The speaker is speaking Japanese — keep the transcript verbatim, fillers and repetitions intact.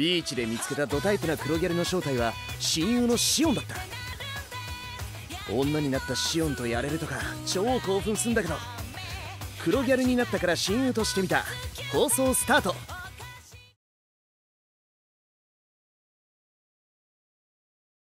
ビーチで見つけたドタイプな黒ギャルの正体は親友のシオンだった。女になったシオンとやれるとか超興奮すんだけど、黒ギャルになったから親友としてみた。放送スタート。